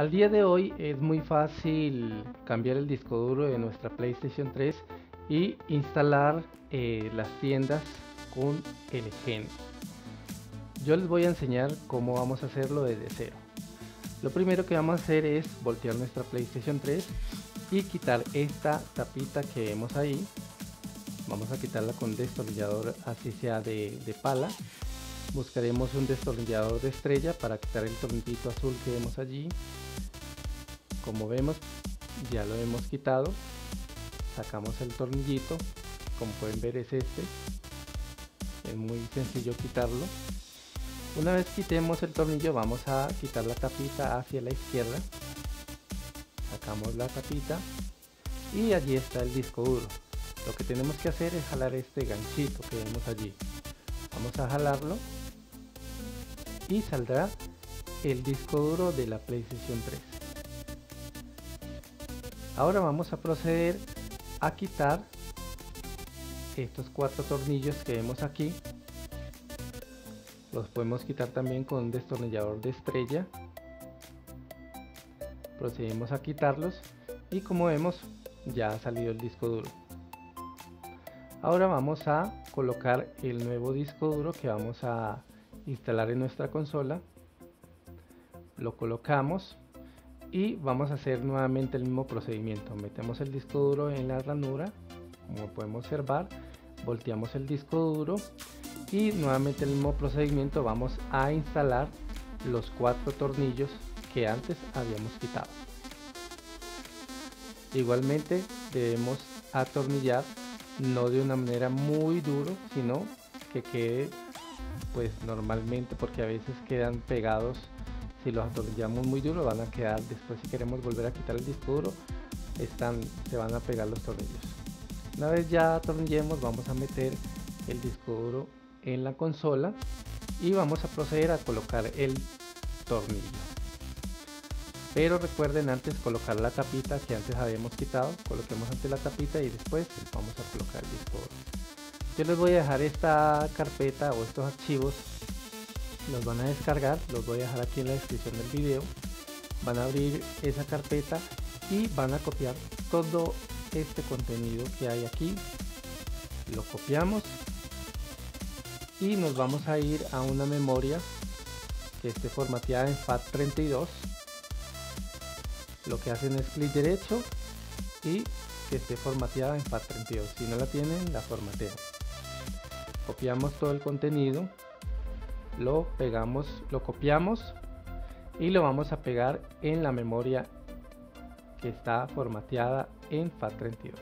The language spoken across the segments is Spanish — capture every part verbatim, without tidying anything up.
Al día de hoy es muy fácil cambiar el disco duro de nuestra PlayStation tres y instalar eh, las tiendas con el H E N. Yo les voy a enseñar cómo vamos a hacerlo desde cero. Lo primero que vamos a hacer es voltear nuestra PlayStation tres y quitar esta tapita que vemos ahí. Vamos a quitarla con destornillador, así sea de, de pala. Buscaremos un destornillador de estrella para quitar el tornillito azul que vemos allí. Como vemos, ya lo hemos quitado. Sacamos el tornillito, como pueden ver es este. Es muy sencillo quitarlo. Una vez quitemos el tornillo, vamos a quitar la tapita hacia la izquierda. Sacamos la tapita y allí está el disco duro. Lo que tenemos que hacer es jalar este ganchito que vemos allí. Vamos a jalarlo y saldrá el disco duro de la PlayStation tres. Ahora vamos a proceder a quitar estos cuatro tornillos que vemos aquí. Los podemos quitar también con un destornillador de estrella. Procedemos a quitarlos y como vemos ya ha salido el disco duro. Ahora vamos a colocar el nuevo disco duro que vamos a instalar en nuestra consola. Lo colocamos y vamos a hacer nuevamente el mismo procedimiento. Metemos el disco duro en la ranura, como podemos observar, volteamos el disco duro y nuevamente el mismo procedimiento. Vamos a instalar los cuatro tornillos que antes habíamos quitado. Igualmente debemos atornillar, no de una manera muy duro, sino que quede pues normalmente, porque a veces quedan pegados. Si los atornillamos muy duro van a quedar, después si queremos volver a quitar el disco duro están, se van a pegar los tornillos. Una vez ya atornillemos, vamos a meter el disco duro en la consola y vamos a proceder a colocar el tornillo, pero recuerden antes colocar la tapita que antes habíamos quitado. Coloquemos antes la tapita y después vamos a colocar el disco duro. Yo les voy a dejar esta carpeta o estos archivos, los van a descargar, los voy a dejar aquí en la descripción del video. Van a abrir esa carpeta y van a copiar todo este contenido que hay aquí. Lo copiamos y nos vamos a ir a una memoria que esté formateada en FAT treinta y dos. Lo que hacen es clic derecho y que esté formateada en FAT treinta y dos. Si no la tienen, la formatean. Copiamos todo el contenido, lo pegamos, lo copiamos y lo vamos a pegar en la memoria que está formateada en FAT treinta y dos.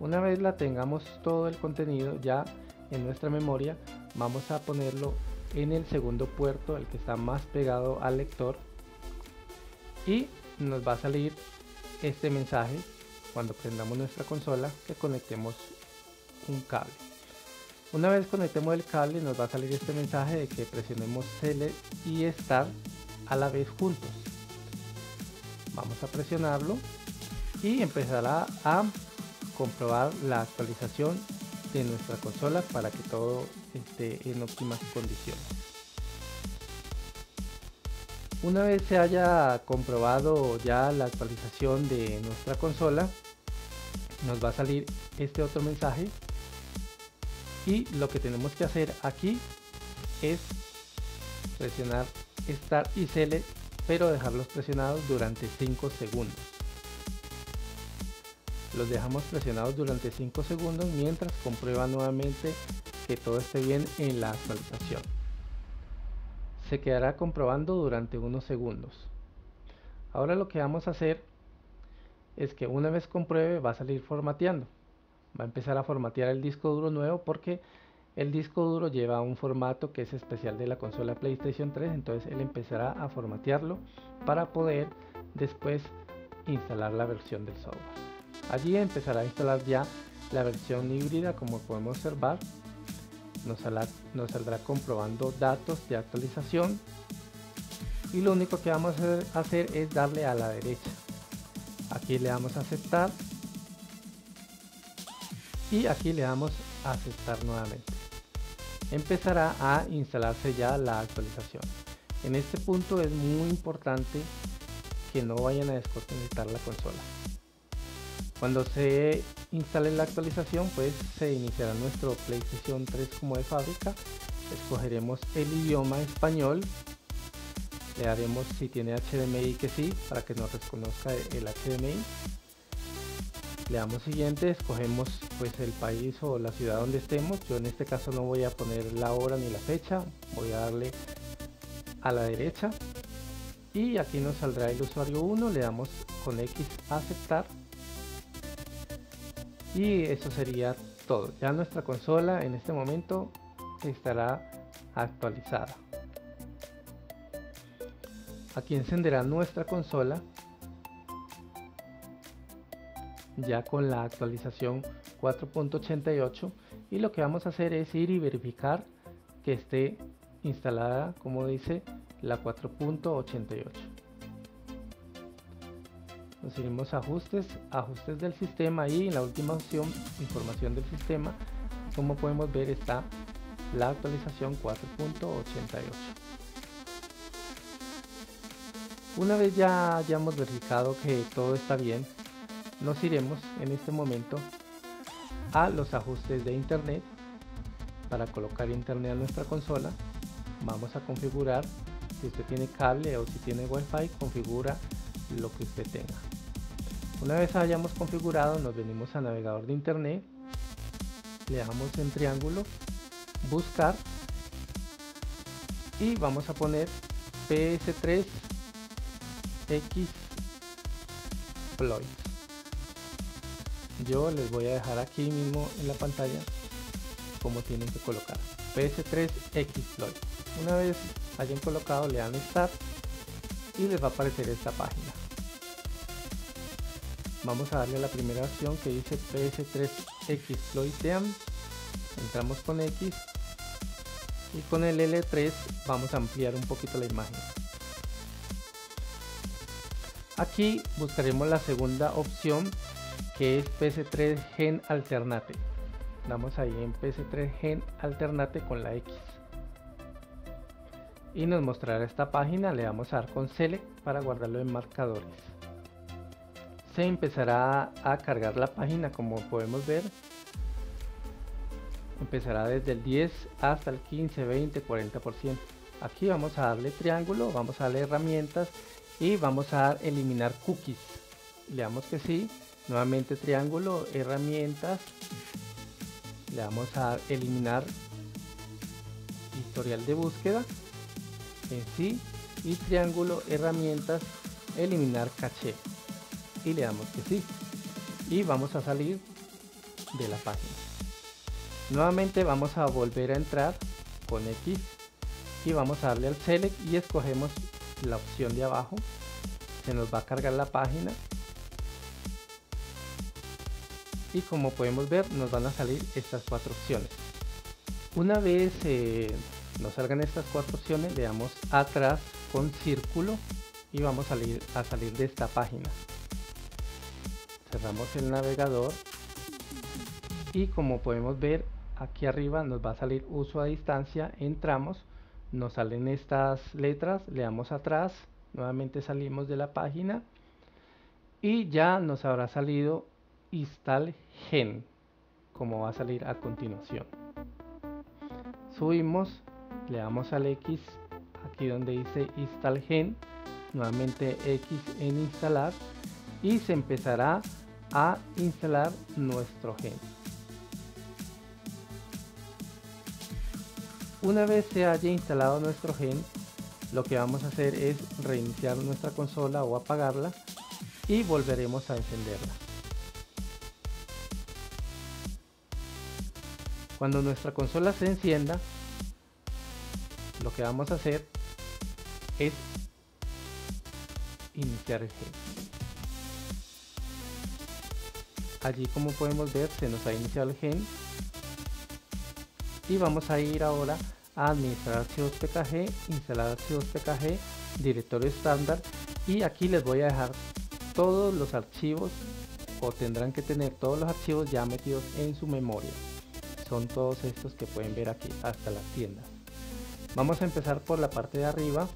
Una vez la tengamos todo el contenido ya en nuestra memoria, vamos a ponerlo en el segundo puerto, el que está más pegado al lector, y nos va a salir este mensaje cuando prendamos nuestra consola que conectemos un cable. Una vez conectemos el cable nos va a salir este mensaje de que presionemos Select y Start a la vez juntos. Vamos a presionarlo y empezará a comprobar la actualización de nuestra consola para que todo esté en óptimas condiciones. Una vez se haya comprobado ya la actualización de nuestra consola, nos va a salir este otro mensaje y lo que tenemos que hacer aquí es presionar Start y Select, pero dejarlos presionados durante cinco segundos. Los dejamos presionados durante cinco segundos mientras comprueba nuevamente que todo esté bien en la actualización. Se quedará comprobando durante unos segundos. Ahora lo que vamos a hacer es que una vez compruebe va a salir formateando. Va a empezar a formatear el disco duro nuevo porque el disco duro lleva un formato que es especial de la consola PlayStation tres. Entonces él empezará a formatearlo para poder después instalar la versión del software. Allí empezará a instalar ya la versión híbrida, como podemos observar. Nos saldrá, nos saldrá comprobando datos de actualización y lo único que vamos a hacer es darle a la derecha. Aquí le damos a aceptar y aquí le damos a aceptar nuevamente. Empezará a instalarse ya la actualización. En este punto es muy importante haciendo, vayan a desinstalar la consola. Cuando se instale la actualización, pues se iniciará nuestro PlayStation tres como de fábrica. Escogeremos el idioma español, le haremos si tiene H D M I que sí, para que nos reconozca el H D M I. Le damos siguiente, escogemos pues el país o la ciudad donde estemos. Yo en este caso no voy a poner la hora ni la fecha, voy a darle a la derecha y aquí nos saldrá el usuario uno, le damos con X a aceptar. Y eso sería todo. Ya nuestra consola en este momento estará actualizada. Aquí encenderá nuestra consola ya con la actualización cuatro punto ochenta y ocho, y lo que vamos a hacer es ir y verificar que esté instalada, como dice, la cuatro punto ochenta y ocho. Nos iremos a ajustes, ajustes del sistema, y en la última opción, información del sistema, como podemos ver está la actualización cuatro punto ochenta y ocho. Una vez ya hayamos verificado que todo está bien, nos iremos en este momento a los ajustes de internet. Para colocar internet a nuestra consola, vamos a configurar, si usted tiene cable o si tiene wifi, configura lo que usted tenga. Una vez hayamos configurado, nos venimos al navegador de internet, le damos en triángulo, buscar, y vamos a poner P S tres Xploit. Yo les voy a dejar aquí mismo en la pantalla cómo tienen que colocar P S tres Xploit. Una vez hayan colocado, le dan Start y les va a aparecer esta página. Vamos a darle a la primera opción que dice P S tres Xploit Team. Entramos con X y con el L tres vamos a ampliar un poquito la imagen. Aquí buscaremos la segunda opción que es P S tres Gen Alternate. Damos ahí en P S tres Gen Alternate con la X y nos mostrará esta página. Le vamos a dar con Select para guardarlo en marcadores. Se empezará a cargar la página, como podemos ver. Empezará desde el diez hasta el quince, veinte, cuarenta por ciento. Aquí vamos a darle triángulo, vamos a darle herramientas y vamos a dar eliminar cookies. Le damos que sí, nuevamente triángulo, herramientas, le damos a dar eliminar historial de búsqueda, en sí, y triángulo, herramientas, eliminar caché, y le damos que sí, y vamos a salir de la página. Nuevamente vamos a volver a entrar con X y vamos a darle al Select y escogemos la opción de abajo. Se nos va a cargar la página y como podemos ver nos van a salir estas cuatro opciones. Una vez eh, nos salgan estas cuatro opciones, le damos atrás con círculo y vamos a salir, a salir de esta página. Cerramos el navegador y como podemos ver aquí arriba nos va a salir uso a distancia. Entramos, nos salen estas letras, le damos atrás, nuevamente salimos de la página y ya nos habrá salido Install H E N, como va a salir a continuación. Subimos, le damos al X aquí donde dice Install H E N, nuevamente X en instalar y se empezará a instalar nuestro H E N. Una vez se haya instalado nuestro H E N, lo que vamos a hacer es reiniciar nuestra consola o apagarla y volveremos a encenderla. Cuando nuestra consola se encienda, lo que vamos a hacer es iniciar el H E N. Allí, como podemos ver, se nos ha iniciado el H E N y vamos a ir ahora a administrar archivos P K G, instalar archivos P K G, directorio estándar, y aquí les voy a dejar todos los archivos, o tendrán que tener todos los archivos ya metidos en su memoria. Son todos estos que pueden ver aquí, hasta las tiendas. Vamos a empezar por la parte de arriba,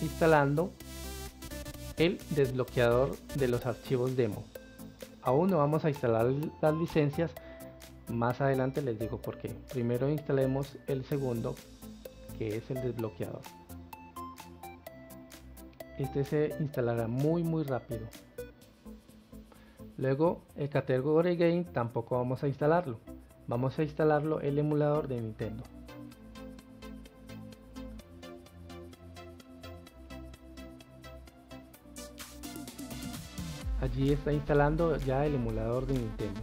instalando el desbloqueador de los archivos demo. Aún no vamos a instalar las licencias, más adelante les digo por qué. Primero instalemos el segundo, que es el desbloqueador. Este se instalará muy muy rápido. Luego el Category Game tampoco vamos a instalarlo, vamos a instalarlo el emulador de Nintendo. Allí está instalando ya el emulador de Nintendo.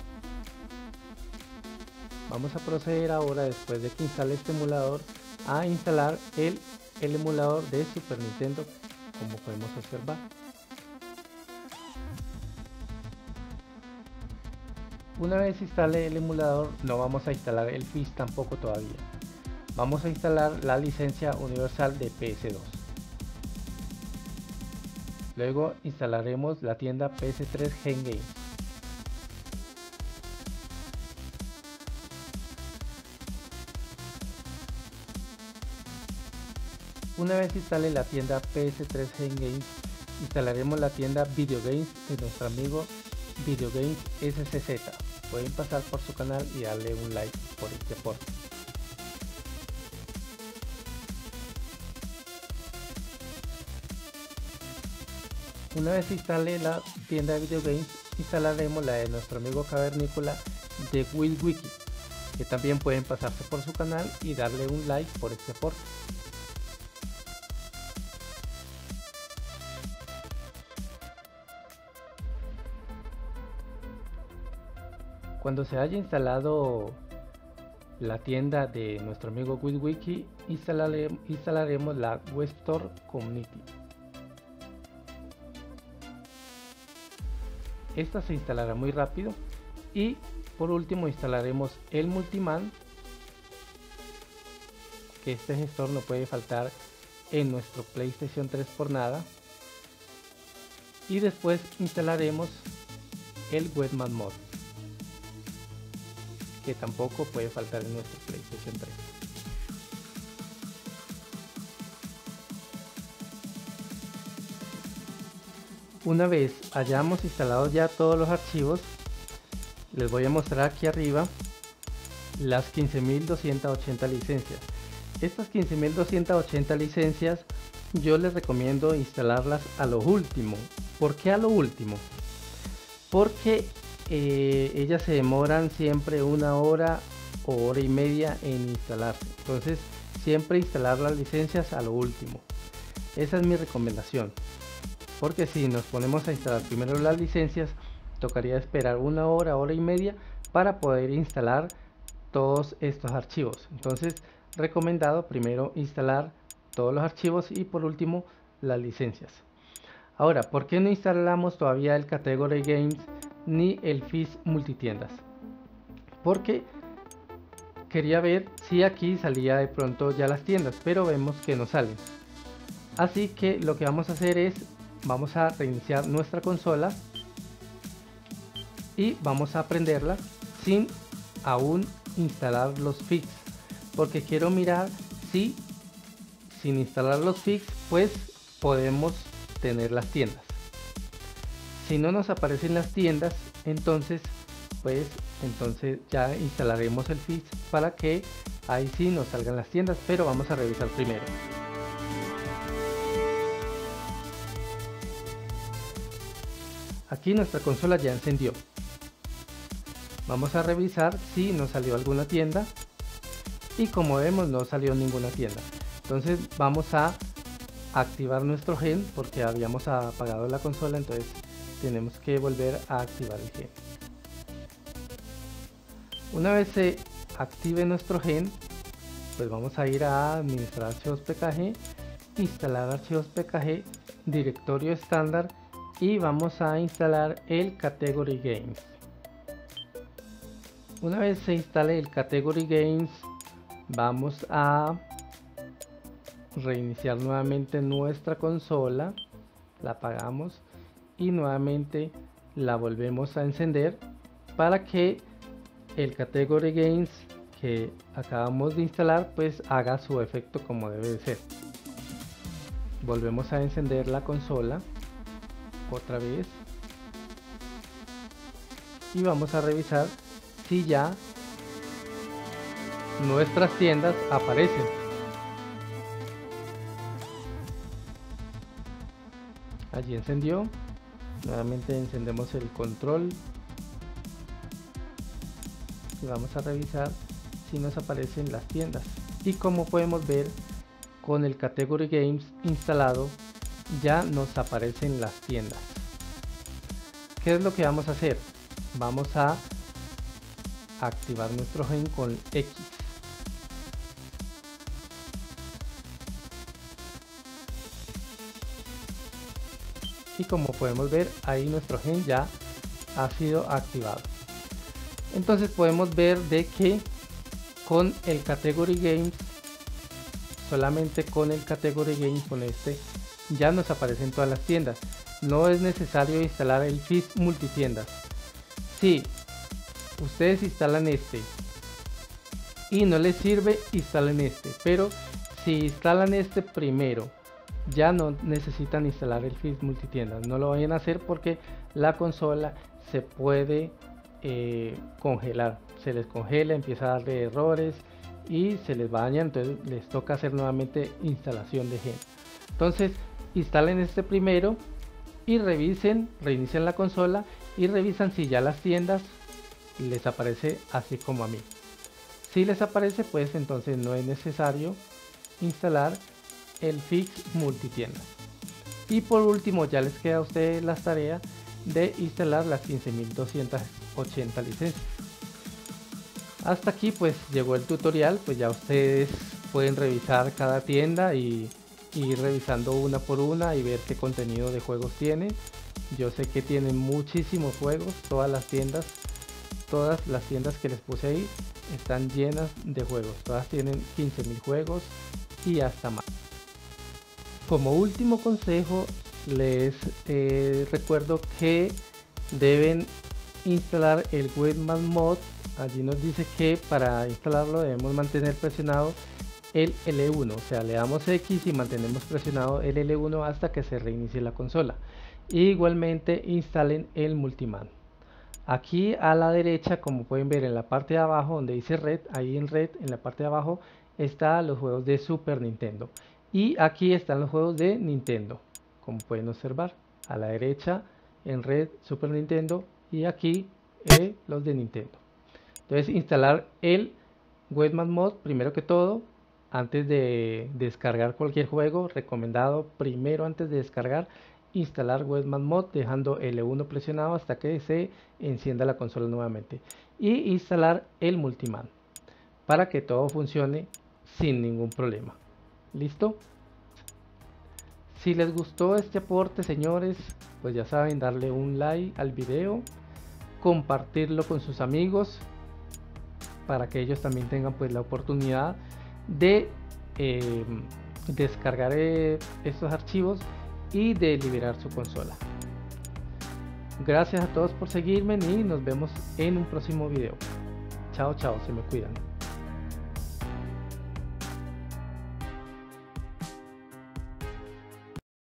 Vamos a proceder ahora, después de que instale este emulador, a instalar el, el emulador de Super Nintendo, como podemos observar. Una vez instale el emulador, no vamos a instalar el F I S tampoco todavía. Vamos a instalar la licencia universal de P S dos. Luego instalaremos la tienda P S tres Gen Game. Una vez instale la tienda P S tres Gen Game, instalaremos la tienda Video Games de nuestro amigo Video Games S C Z. Pueden pasar por su canal y darle un like por este aporte. Una vez instale la tienda de Video Games, instalaremos la de nuestro amigo cavernícola de TheWizWiki, que también pueden pasarse por su canal y darle un like por este aporte. Cuando se haya instalado la tienda de nuestro amigo TheWizWiki, instalare, instalaremos la Web Store Community. Esta se instalará muy rápido. Y por último instalaremos el Multiman, que este gestor no puede faltar en nuestro PlayStation tres por nada. Y después instalaremos el Webman Mod, que tampoco puede faltar en nuestro PlayStation tres. Una vez hayamos instalado ya todos los archivos, les voy a mostrar aquí arriba las quince mil doscientas ochenta licencias. Estas quince mil doscientas ochenta licencias yo les recomiendo instalarlas a lo último. ¿Por qué a lo último? Porque Eh, ellas se demoran siempre una hora o hora y media en instalarse, entonces siempre instalar las licencias a lo último. Esa es mi recomendación, porque si nos ponemos a instalar primero las licencias, tocaría esperar una hora, hora y media para poder instalar todos estos archivos. Entonces, recomendado primero instalar todos los archivos y por último las licencias. Ahora, ¿por qué no instalamos todavía el Category Games ni el F I S multitiendas? Porque quería ver si aquí salía de pronto ya las tiendas, pero vemos que no salen. Así que lo que vamos a hacer es, vamos a reiniciar nuestra consola y vamos a prenderla sin aún instalar los F I S, porque quiero mirar si sin instalar los F I S pues podemos tener las tiendas. Si no nos aparecen las tiendas, entonces pues entonces ya instalaremos el F I S para que ahí sí nos salgan las tiendas, pero vamos a revisar primero. Aquí nuestra consola ya encendió. Vamos a revisar si nos salió alguna tienda y como vemos no salió ninguna tienda. Entonces vamos a activar nuestro H E N porque habíamos apagado la consola, entonces tenemos que volver a activar el H E N. Una vez se active nuestro H E N, pues vamos a ir a administrar archivos P K G, instalar archivos P K G, directorio estándar y vamos a instalar el Category Games. Una vez se instale el Category Games, vamos a reiniciar nuevamente nuestra consola, la apagamos y nuevamente la volvemos a encender para que el Category Games que acabamos de instalar pues haga su efecto como debe de ser. Volvemos a encender la consola otra vez y vamos a revisar si ya nuestras tiendas aparecen. Allí encendió. Nuevamente encendemos el control y vamos a revisar si nos aparecen las tiendas. Y como podemos ver, con el Category Games instalado ya nos aparecen las tiendas. ¿Qué es lo que vamos a hacer? Vamos a activar nuestro H E N con X. Y como podemos ver, ahí nuestro H E N ya ha sido activado. Entonces podemos ver de que con el Category Games, solamente con el Category Games, con este, ya nos aparecen todas las tiendas. No es necesario instalar el F I S multitiendas. Si ustedes instalan este y no les sirve, instalen este. Pero si instalan este primero, ya no necesitan instalar el F I S multitiendas. No lo vayan a hacer porque la consola se puede eh, congelar. Se les congela, empieza a darle errores y se les daña. Entonces les toca hacer nuevamente instalación de H E N. Entonces instalen este primero y revisen, reinician la consola y revisan si ya las tiendas les aparece así como a mí. Si les aparece, pues entonces no es necesario instalar el F I X multitienda. Y por último, ya les queda a ustedes las tareas de instalar las quince mil doscientas ochenta licencias. Hasta aquí pues llegó el tutorial. Pues ya ustedes pueden revisar cada tienda y ir revisando una por una y ver qué contenido de juegos tiene. Yo sé que tienen muchísimos juegos. Todas las tiendas, todas las tiendas que les puse ahí están llenas de juegos. Todas tienen quince mil juegos y hasta más. Como último consejo, les eh, recuerdo que deben instalar el Webman Mod. Allí nos dice que para instalarlo debemos mantener presionado el L uno, o sea, le damos X y mantenemos presionado el L uno hasta que se reinicie la consola. E igualmente instalen el Multiman. Aquí a la derecha, como pueden ver en la parte de abajo donde dice red, ahí en red, en la parte de abajo, están los juegos de Super Nintendo. Y aquí están los juegos de Nintendo, como pueden observar. A la derecha, en red, Super Nintendo, y aquí eh, los de Nintendo. Entonces instalar el Webman Mod primero que todo. Antes de descargar cualquier juego, recomendado primero antes de descargar, instalar Webman Mod dejando L uno presionado hasta que se encienda la consola nuevamente. Y instalar el Multiman para que todo funcione sin ningún problema. ¿Listo? Si les gustó este aporte, señores, pues ya saben, darle un like al video, compartirlo con sus amigos para que ellos también tengan pues la oportunidad de eh, descargar eh, estos archivos y de liberar su consola. Gracias a todos por seguirme y nos vemos en un próximo video. Chao, chao, se me cuidan.